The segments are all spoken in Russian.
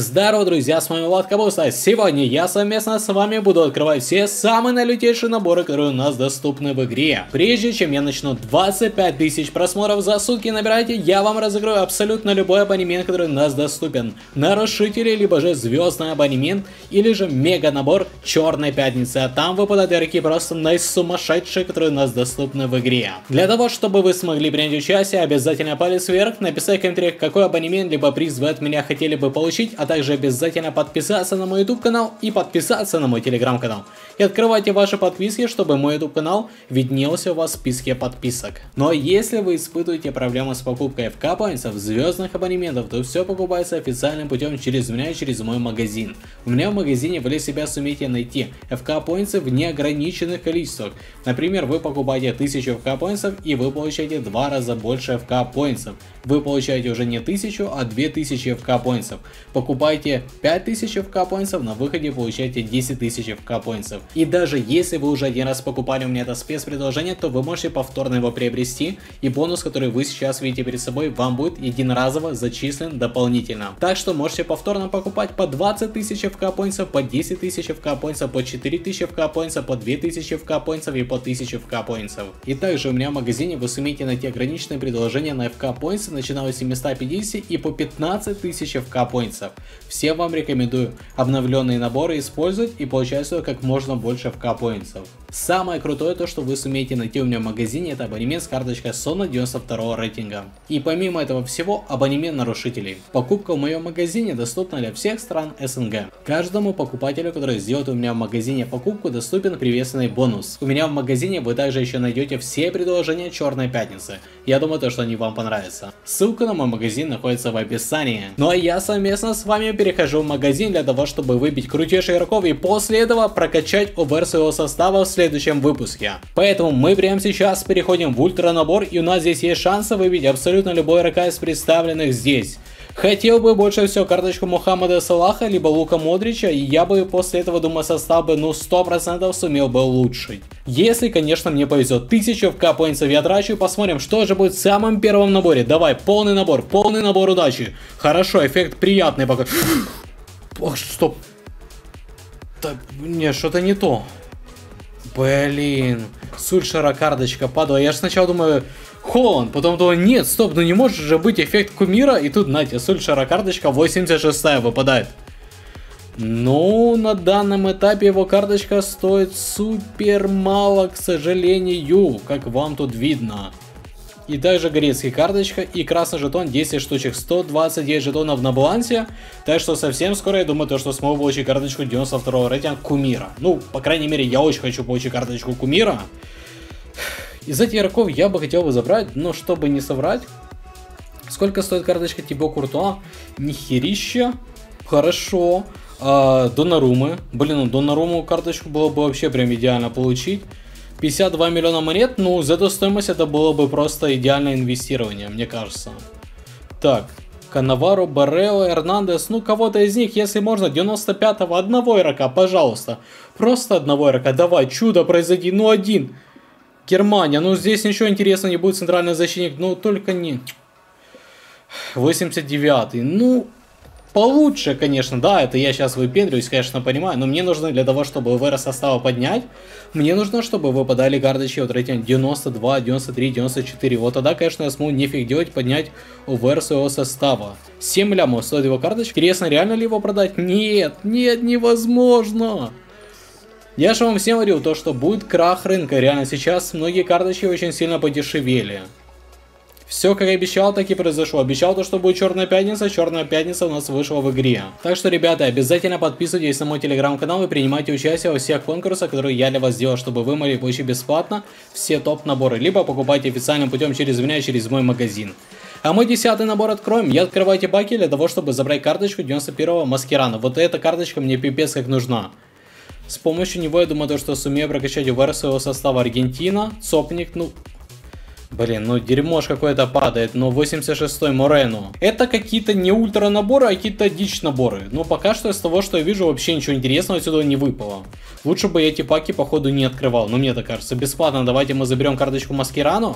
Здарова, друзья, с вами Влад Капуста. Сегодня я совместно с вами буду открывать все самые налютейшие наборы, которые у нас доступны в игре. Прежде чем я начну 25 тысяч просмотров за сутки набирать, я вам разыграю абсолютно любой абонемент, который у нас доступен. Нарушители, либо же звездный абонемент, или же мега набор Черной Пятницы. А там выпадают игроки просто наисумасшедшие, которые у нас доступны в игре. Для того, чтобы вы смогли принять участие, обязательно палец вверх, написать в комментариях, какой абонемент, либо приз вы от меня хотели бы получить, а также обязательно подписаться на мой YouTube канал и подписаться на мой Telegram канал. И открывайте ваши подписки, чтобы мой YouTube канал виднелся у вас в списке подписок. Но если вы испытываете проблемы с покупкой FK points, звездных абонементов, то все покупается официальным путем через меня и через мой магазин. У меня в магазине вы для себя сумеете найти FK points в неограниченных количествах. Например, вы покупаете 1000 FK points и вы получаете 2 раза больше FK points. Вы получаете уже не 1000, а 2000 FK points. Покупаете 5000 FK поинтсов, на выходе получаете 10 тысяч FK поинтсов. И даже если вы уже один раз покупали у меня это спецпредложение, то вы можете повторно его приобрести, и бонус, который вы сейчас видите перед собой, вам будет единоразово зачислен дополнительно. Так что можете повторно покупать по 20 тысяч FK поинтсов, по 10 тысяч FK поинтсов, по 4 тысячи FK поинтсов, по 2 тысячи FK поинтсов и по 1000 FK поинтсов. И также у меня в магазине вы сумеете найти ограниченные предложения на FK поинтсы, начиная от 750 и по 15 тысяч FK поинтсов. Всем вам рекомендую обновленные наборы использовать и получать сюда как можно больше FK поинтсов. Самое крутое то, что вы сумеете найти у меня в магазине, это абонемент с карточкой SON 92 рейтинга. И помимо этого всего, абонемент нарушителей. Покупка в моем магазине доступна для всех стран СНГ. Каждому покупателю, который сделает у меня в магазине покупку, доступен приветственный бонус. У меня в магазине вы также еще найдете все предложения Черной Пятницы. Я думаю, то, что они вам понравятся. Ссылка на мой магазин находится в описании. Ну а я совместно с вами перехожу в магазин для того, чтобы выбить крутейших игроков и после этого прокачать ОВР своего состава в следующем выпуске. Поэтому мы прямо сейчас переходим в ультра набор, и у нас здесь есть шанс выбить абсолютно любой игрока из представленных здесь. Хотел бы больше всего карточку Мухаммада Салаха, либо Лука Модрича, и я бы после этого, думаю, состав бы, 100% сумел бы улучшить. Если, конечно, мне повезет. 1000 FK поинтсов я трачу, посмотрим, что же будет в самом первом наборе. Давай, полный набор удачи. Хорошо, эффект приятный пока. Ох, стоп. Так, не, что-то не то. Блин, Сульшера карточка падала. Я же сначала думаю, Холанд, потом думаю, нет, стоп, ну не может же быть эффект кумира. И тут, знаете, Сульшера карточка 86-я выпадает. Ну, на данном этапе его карточка стоит супер мало, к сожалению, как вам тут видно. И также грецкий карточка и красный жетон 10 штучек, 129 жетонов на балансе. Так что совсем скоро я думаю, то, что смогу получить карточку 92 рейтинга кумира. Ну, по крайней мере, я очень хочу получить карточку кумира. Из этих игроков я бы хотел бы забрать, но чтобы не соврать. Сколько стоит карточка Тибо Куртуа? Нихерища. Хорошо. Доннаруммы. Блин, ну Доннарумму карточку было бы вообще прям идеально получить. 52 миллиона монет, ну за эту стоимость это было бы просто идеальное инвестирование, мне кажется. Так, Канаваро, Баррео, Эрнандес, ну кого-то из них, если можно, 95-го, одного игрока, пожалуйста. Просто одного игрока, давай, чудо произойди, ну один. Германия, ну здесь ничего интересного не будет, центральный защитник, ну только не. 89-й, ну... Получше, конечно, да, это я сейчас выпендриваюсь, конечно, понимаю, но мне нужно для того, чтобы ВР состава поднять, мне нужно, чтобы выпадали карточки вот рейтинг 92, 93, 94, вот тогда, конечно, я смогу нифиг делать, поднять ВР своего состава. 7 лямов стоит его карточка, интересно, реально ли его продать? Нет, нет, невозможно! Я же вам всем говорил, то, что будет крах рынка, реально, сейчас многие карточки очень сильно подешевели. Все, как и обещал, так и произошло. Обещал то, что будет Черная Пятница. Черная Пятница у нас вышла в игре. Так что, ребята, обязательно подписывайтесь на мой телеграм-канал и принимайте участие во всех конкурсах, которые я для вас сделал, чтобы вы могли получить бесплатно все топ-наборы. Либо покупайте официальным путем через меня, через мой магазин. А мы 10-й набор откроем. Я открываю эти баки для того, чтобы забрать карточку 91-го Маскерано. Вот эта карточка мне пипец как нужна. С помощью него, я думаю, то, что сумею прокачать УВР своего состава. Аргентина, Цопник, ну... Блин, ну дерьмош какое-то падает, но 86-й Морено. Это какие-то не ультра наборы, а какие-то дичь наборы. Но пока что из того, что я вижу, вообще ничего интересного сюда не выпало. Лучше бы я эти паки, походу, не открывал, но мне так кажется. Бесплатно давайте мы заберем карточку Маскерано.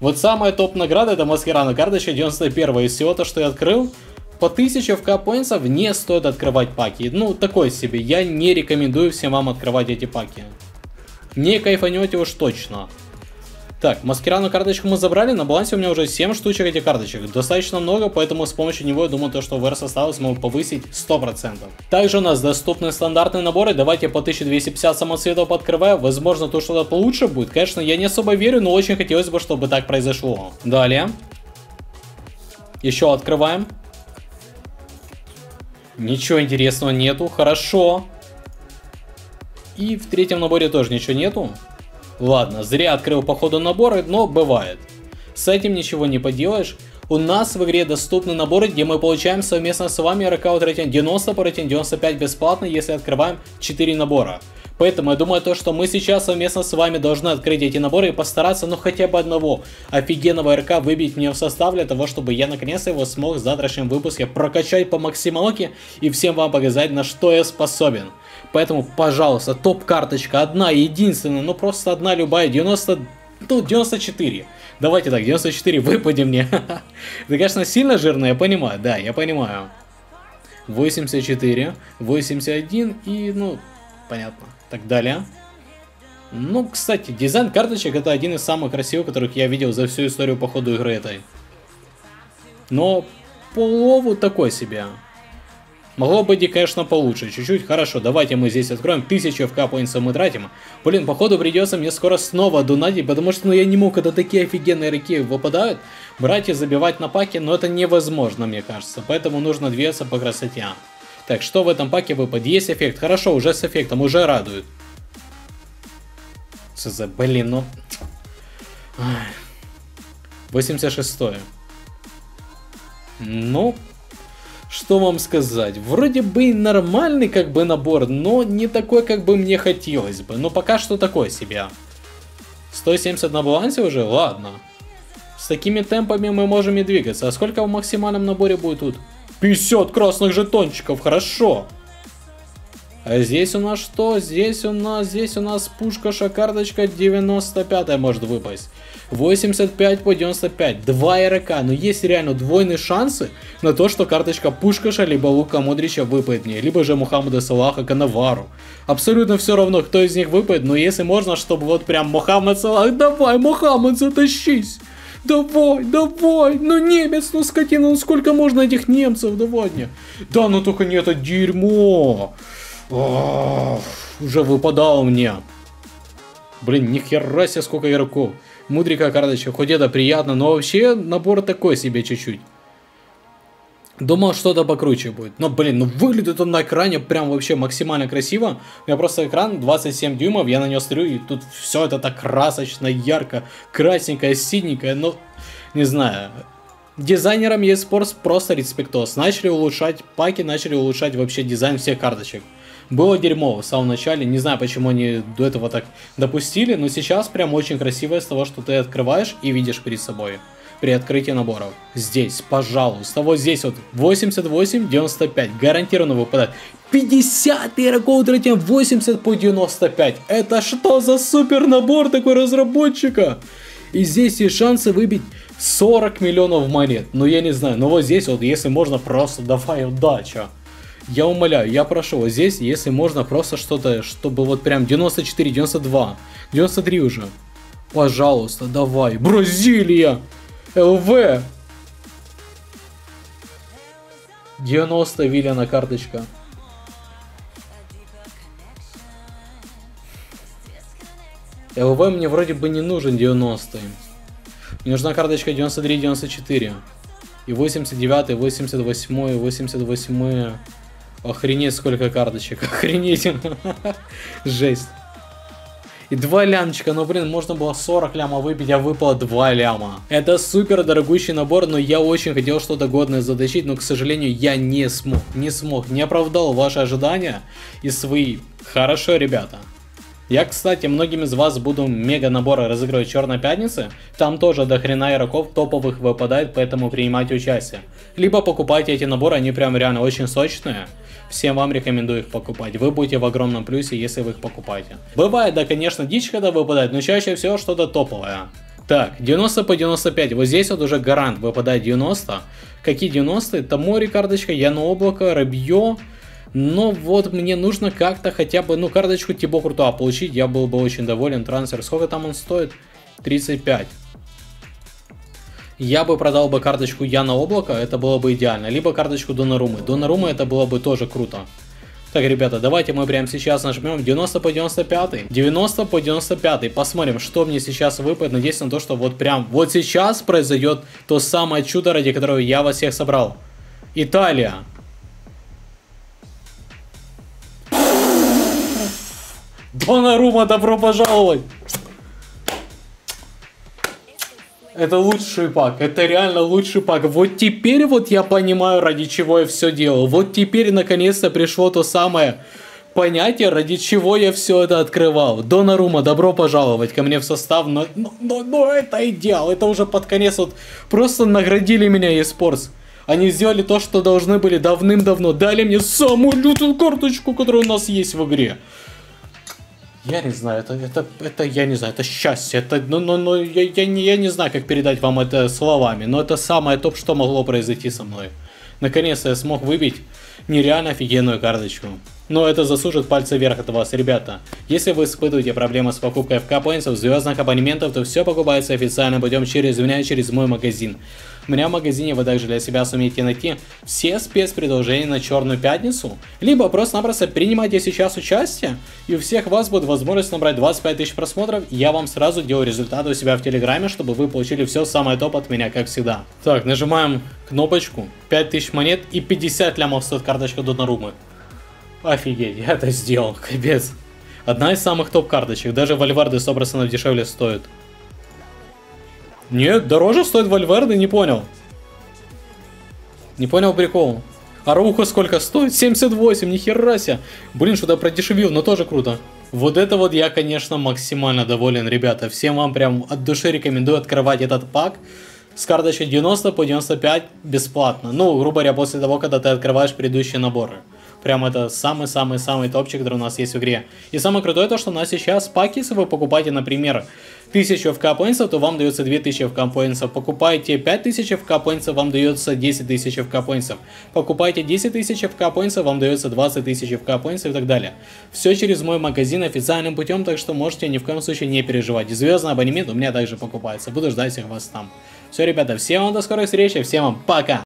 Вот самая топ награда это Маскерано, карточка 91-я. Из всего то, что я открыл, По 1000 FK поинтсов не стоит открывать паки. Ну, такой себе. Я не рекомендую всем вам открывать эти паки. Не кайфанете уж точно. Так, Маскерано карточку мы забрали. На балансе у меня уже 7 штучек этих карточек. Достаточно много, поэтому с помощью него, я думаю, то, что ВР состав смогу повысить 100%. Также у нас доступны стандартные наборы. Давайте по 1250 самоцветов подкрываю. Возможно, то что-то получше будет. Конечно, я не особо верю, но очень хотелось бы, чтобы так произошло. Далее. Еще открываем. Ничего интересного нету. Хорошо. И в третьем наборе тоже ничего нету. Ладно, зря открыл по ходу наборы, но бывает. С этим ничего не поделаешь. У нас в игре доступны наборы, где мы получаем совместно с вами ракаут рейтинг 90 по рейтинг 95 бесплатно, если открываем 4 набора. Поэтому я думаю, то, что мы сейчас совместно с вами должны открыть эти наборы и постараться, ну, хотя бы одного офигенного РК выбить мне в состав, для того, чтобы я наконец-то его смог в завтрашнем выпуске прокачать по максималке и всем вам показать, на что я способен. Поэтому, пожалуйста, топ-карточка одна, единственная, ну просто одна любая, 94. Давайте так, 94 выпади мне. Это, конечно, сильно жирно, я понимаю, да, я понимаю. 84, 81 и, ну, понятно. Так далее. Ну, кстати, дизайн карточек это один из самых красивых, которых я видел за всю историю по ходу игры этой. Но по улову такой себе. Могло быть и, конечно, получше чуть-чуть. Хорошо, давайте мы здесь откроем. 1000 FK поинтсов мы тратим. Блин, походу придется мне скоро снова донатить, потому что, ну, я не мог, когда такие офигенные реки выпадают, брать и забивать на паке, но это невозможно, мне кажется. Поэтому нужно двигаться по красоте. Так, что в этом паке выпадет? Есть эффект? Хорошо, уже с эффектом, уже радует. Что за, блин, ну... 86-е. Ну... Что вам сказать? Вроде бы нормальный как бы набор, но не такой, как бы мне хотелось бы. Но пока что такое себе. 170 на балансе уже? Ладно. С такими темпами мы можем и двигаться. А сколько в максимальном наборе будет тут? 50 красных жетончиков, хорошо. А здесь у нас что? Здесь у нас пушка-ша карточка 95 может выпасть. 85 по 95. 2 РК. Но есть реально двойные шансы на то, что карточка пушкаша либо Лука Модрича выпадет мне, либо же Мухаммада Салаха, Канавару. Абсолютно все равно, кто из них выпадет, но если можно, чтобы вот прям Мухаммад Салах, давай, Мухаммад, затащись. Давай, давай, ну немец, ну скотина, ну сколько можно этих немцев, давай мне. Да, ну только не это дерьмо. Ох, уже выпадало мне. Блин, нихера себе сколько игроков. Мудрика карточка, хоть это приятно, но вообще набор такой себе чуть-чуть. Думал, что-то покруче будет. Но, блин, ну выглядит он на экране прям вообще максимально красиво. У меня просто экран 27 дюймов, я на него стрелю, и тут все это так красочно, ярко, красненькое, синенькое, ну, не знаю. Дизайнерам Esports просто респектос. Начали улучшать паки, начали улучшать вообще дизайн всех карточек. Было дерьмо в самом начале, не знаю, почему они до этого так допустили, но сейчас прям очень красиво из того, что ты открываешь и видишь перед собой при открытии наборов. Здесь, пожалуйста, вот здесь вот 88-95, гарантированно выпадает. 50 игроков тратим 80 по 95, это что за супер набор такой разработчика? И здесь есть шансы выбить 40 миллионов монет, ну я не знаю, но вот здесь вот, если можно, просто давай удача. Я умоляю, я прошу, вот здесь, если можно, просто что-то, чтобы вот прям 94, 92, 93 уже. Пожалуйста, давай. Бразилия! ЛВ! 90 Виллиана карточка. ЛВ мне вроде бы не нужен 90. Мне нужна карточка 93, 94. И 89, и 88, и 88... Охренеть, сколько карточек. Охренеть. Жесть. И 2 лямчика. Ну, блин, можно было 40 ляма выпить, а выпало 2 ляма. Это супер дорогущий набор, но я очень хотел что-то годное затащить, но, к сожалению, я не смог. Не оправдал ваши ожидания и свои. Хорошо, ребята. Я, кстати, многим из вас буду мега наборы разыгрывать в Черной Пятнице. Там тоже до хрена игроков топовых выпадает, поэтому принимайте участие. Либо покупайте эти наборы, они прям реально очень сочные. Всем вам рекомендую их покупать. Вы будете в огромном плюсе, если вы их покупаете. Бывает, да, конечно, дичь когда выпадает, но чаще всего что-то топовое. Так, 90 по 95. Вот здесь вот уже гарант выпадает 90. Какие 90? Тамори карточка, Ян Облако, Рабьё. Но вот мне нужно как-то хотя бы, ну, карточку Тибо Куртуа получить. Я был бы очень доволен. Трансфер. Сколько там он стоит? 35. Я бы продал бы карточку Яна Облака. Это было бы идеально. Либо карточку Доннаруммы. Доннаруммы это было бы тоже круто. Так, ребята, давайте мы прямо сейчас нажмем 90 по 95. 90 по 95. Посмотрим, что мне сейчас выпадет. Надеюсь на то, что вот прям вот сейчас произойдет то самое чудо, ради которого я вас всех собрал. Италия. Доннарумма, добро пожаловать! Это лучший пак, это реально лучший пак. Вот теперь вот я понимаю, ради чего я все делал. Вот теперь наконец-то пришло то самое понятие, ради чего я все это открывал. Доннарумма, добро пожаловать ко мне в состав. Но это идеал, это уже под конец вот просто наградили меня Esports. Они сделали то, что должны были давным-давно. Дали мне самую лютую карточку, которая у нас есть в игре. Я не знаю, это я не знаю, это счастье, это, я не знаю, как передать вам это словами, но это самое топ, что могло произойти со мной. Наконец-то я смог выбить нереально офигенную карточку. Но это заслужит пальцы вверх от вас, ребята. Если вы испытываете проблемы с покупкой FK points, звездных абонементов, то все покупается официальным путем через меня и через мой магазин. У меня в магазине вы также для себя сумеете найти все спецпредложения на Черную Пятницу, либо просто-напросто принимайте сейчас участие, и у всех вас будет возможность набрать 25 тысяч просмотров, и я вам сразу делаю результаты у себя в Телеграме, чтобы вы получили все самое топ от меня, как всегда. Так, нажимаем кнопочку, 5000 монет и 50 лямов стоит карточка Доннаруммы. Офигеть, я это сделал, капец. Одна из самых топ карточек, даже Вальварде 100% дешевле стоит. Нет, дороже стоит Вальверде, не понял. Не понял прикол. Арауха сколько стоит? 78, нихера себе. Блин, что-то продешевил, но тоже круто. Вот это вот я, конечно, максимально доволен, ребята. Всем вам прям от души рекомендую открывать этот пак. С карточкой 90 по 95 бесплатно. Ну, грубо говоря, после того, когда ты открываешь предыдущие наборы. Прям это самый-самый-самый топчик, который у нас есть в игре. И самое крутое то, что у нас сейчас паки, если вы покупаете, например, 1000 FK поинтсов, то вам дается 2000 FK поинтсов. Покупаете 5000 FK поинтсов, вам дается 10 тысяч FK поинтсов. Покупаете 10 тысяч FK поинтсов, вам дается 20 тысяч FK поинтсов и так далее. Все через мой магазин официальным путем, так что можете ни в коем случае не переживать. И звездный абонемент у меня также покупается. Буду ждать всех вас там. Все, ребята, всем вам до скорых встреч и всем вам пока!